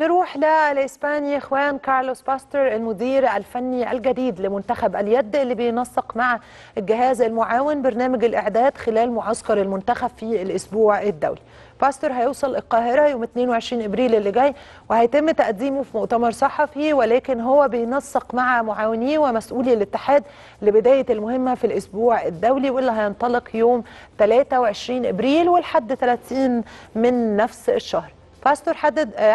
نروح لإسبانيا إخوان. كارلوس باستور المدير الفني الجديد لمنتخب اليد اللي بينسق مع الجهاز المعاون برنامج الإعداد خلال معسكر المنتخب في الأسبوع الدولي. باستور هيوصل القاهرة يوم 22 إبريل اللي جاي، وهيتم تقديمه في مؤتمر صحفي، ولكن هو بينسق مع معاونيه ومسؤولي الاتحاد لبداية المهمة في الأسبوع الدولي، واللي هينطلق يوم 23 إبريل ولحد 30 من نفس الشهر. باستور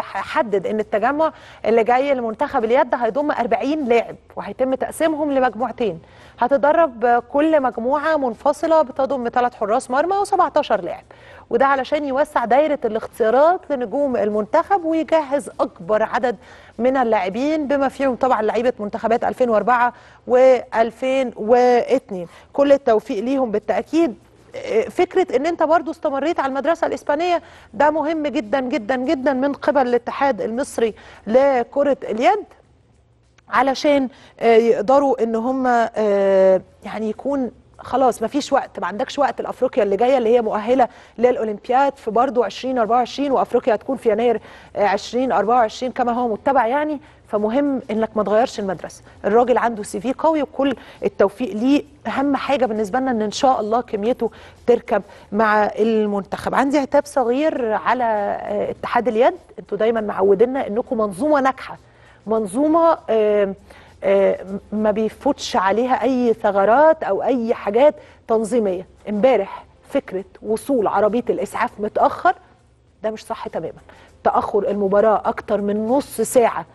حدد ان التجمع اللي جاي لمنتخب اليد هيضم 40 لاعب، وهيتم تقسيمهم لمجموعتين، هتتدرب كل مجموعه منفصله بتضم 3 حراس مرمى و17 لاعب، وده علشان يوسع دايره الاختيارات لنجوم المنتخب ويجهز اكبر عدد من اللاعبين بما فيهم طبعا لعيبه منتخبات 2004 و2002. كل التوفيق ليهم بالتاكيد. فكرة ان انت برضو استمريت على المدرسة الاسبانية ده مهم جدا جدا جدا من قبل الاتحاد المصري لكرة اليد، علشان يقدروا ان هم يعني يكون خلاص مفيش وقت، ما عندكش وقت لافريقيا اللي جايه اللي هي مؤهله للاولمبياد في برضو 2024، وافريقيا هتكون في يناير 2024 كما هو متبع يعني. فمهم انك ما تغيرش المدرسه، الراجل عنده سي في قوي وكل التوفيق ليه. اهم حاجه بالنسبه لنا ان شاء الله كميته تركب مع المنتخب. عندي عتاب صغير على اتحاد اليد، انتوا دايما معودينا انكم منظومه ناجحه، منظومه ما بيفوتش عليها اي ثغرات او اي حاجات تنظيميه. امبارح فكره وصول عربيه الاسعاف متاخر ده مش صح تماما، تاخر المباراه اكتر من نص ساعه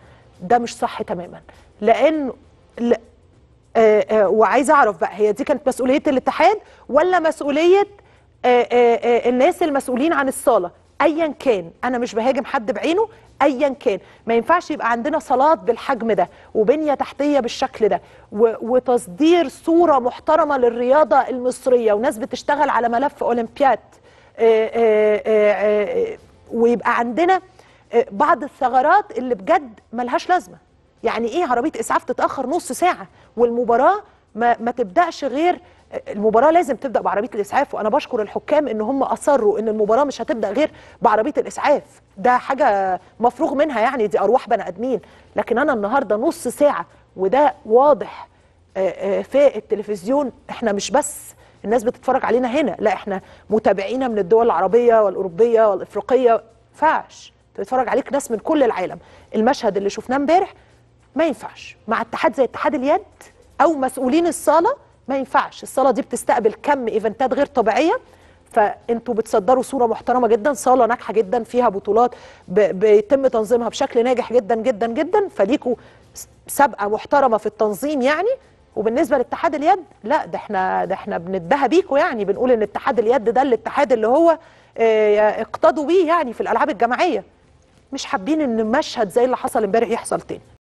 ده مش صح تماما، لان وعايزه اعرف بقى هي دي كانت مسؤوليه الاتحاد ولا مسؤوليه الناس المسؤولين عن الصاله؟ ايا كان انا مش بهاجم حد بعينه، ايا كان ما ينفعش يبقى عندنا صالات بالحجم ده وبنيه تحتيه بالشكل ده وتصدير صوره محترمه للرياضه المصريه وناس بتشتغل على ملف اولمبياد، ويبقى عندنا بعض الثغرات اللي بجد ملهاش لازمه. يعني ايه عربيه اسعاف تتاخر نص ساعه والمباراه ما تبداش غير المباراه لازم تبدا بعربيه الاسعاف، وانا بشكر الحكام ان هم اصروا ان المباراه مش هتبدا غير بعربيه الاسعاف، ده حاجه مفروغ منها يعني، دي ارواح بني ادمين. لكن انا النهارده نص ساعه، وده واضح في التلفزيون، احنا مش بس الناس بتتفرج علينا هنا، لا احنا متابعينا من الدول العربيه والاوروبيه والافريقيه، ما ينفعش تتفرج عليك ناس من كل العالم. المشهد اللي شفناه امبارح ما ينفعش مع اتحاد زي اتحاد اليد او مسؤولين الصاله، ما ينفعش. الصاله دي بتستقبل كم ايفنتات غير طبيعيه، فانتوا بتصدروا صوره محترمه جدا، صاله ناجحه جدا فيها بطولات بيتم تنظيمها بشكل ناجح جدا جدا جدا، فليكوا سابقه محترمه في التنظيم يعني. وبالنسبه لاتحاد اليد لا، ده احنا بنتباهى بيكوا يعني، بنقول ان اتحاد اليد ده الاتحاد اللي هو اقتضوا بيه يعني في الالعاب الجماعيه. مش حابين ان مشهد زي اللي حصل امبارح يحصل تاني.